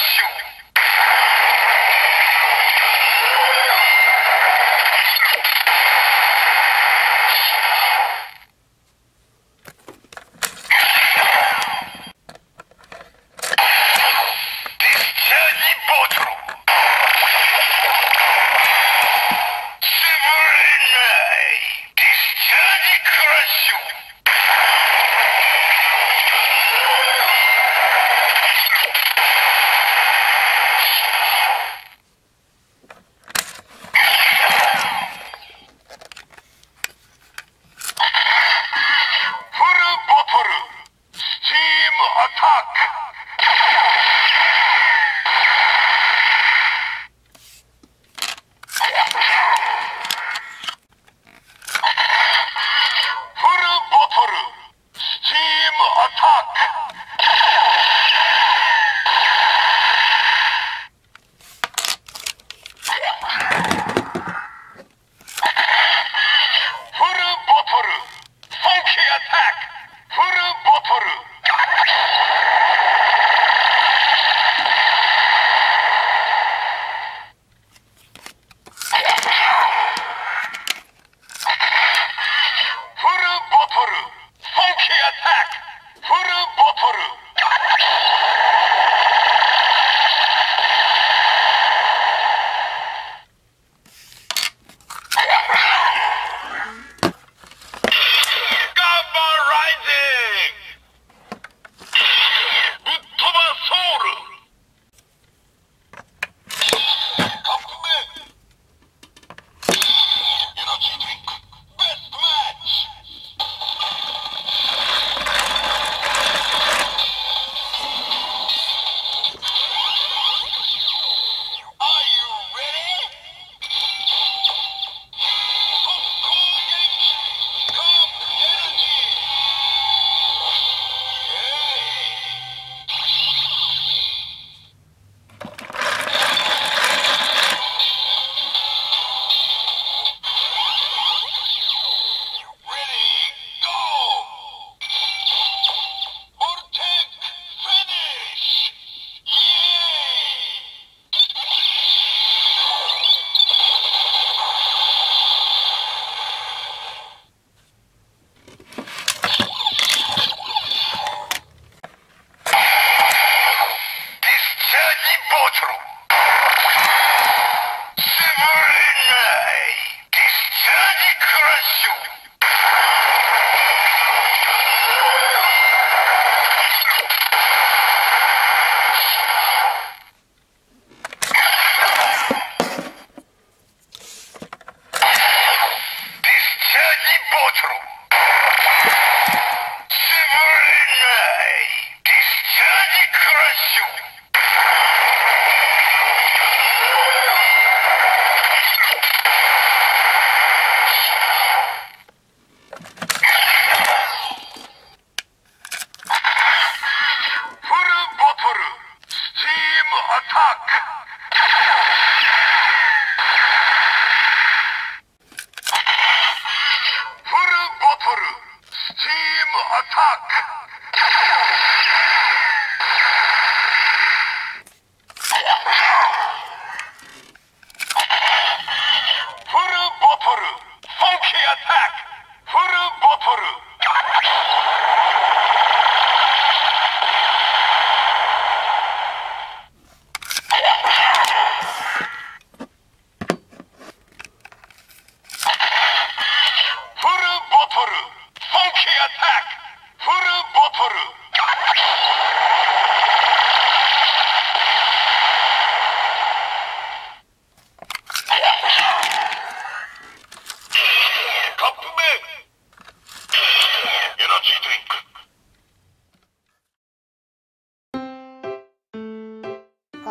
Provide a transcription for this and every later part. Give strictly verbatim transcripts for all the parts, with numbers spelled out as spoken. ご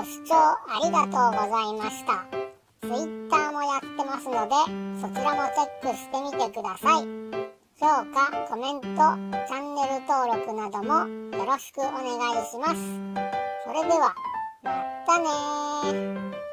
視聴ありがとうございました。Twitter もやってますので、そちらもチェックしてみてください。評価、コメント、チャンネル登録などもよろしくお願いします。それでは、またねー。